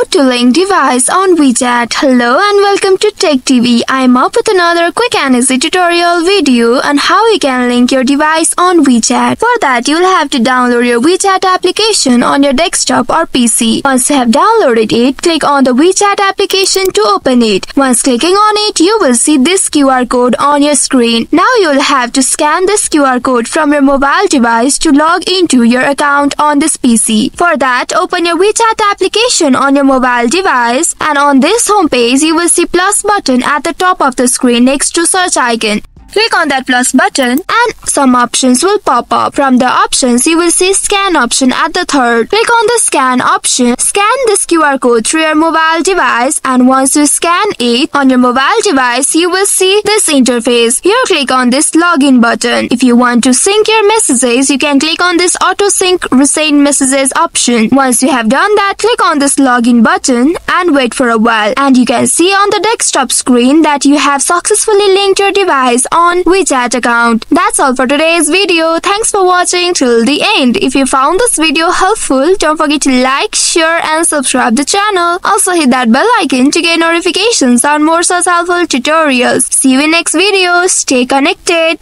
how to link device on WeChat. Hello and welcome to TechTV. I'm up with another quick and easy tutorial video on how you can link your device on WeChat. For that, you will have to download your WeChat application on your desktop or PC. Once you have downloaded it, click on the WeChat application to open it. Once clicking on it, you will see this QR code on your screen. Now you will have to scan this QR code from your mobile device to log into your account on this PC. For that, open your WeChat application on your mobile device, and on this homepage you will see plus button at the top of the screen next to search icon. Click on that plus button and some options will pop up. From the options, you will see scan option at the third. Click on the scan option. Scan this QR code through your mobile device, and once you scan it on your mobile device, you will see this interface. Here, click on this login button. If you want to sync your messages, you can click on this auto sync resend messages option. Once you have done that, click on this login button and wait for a while. And you can see on the desktop screen that you have successfully linked your device on WeChat account. That's all for today's video. Thanks for watching till the end. If you found this video helpful, don't forget to like, share and subscribe the channel. Also hit that bell icon to get notifications on more such helpful tutorials. See you in next video. Stay connected.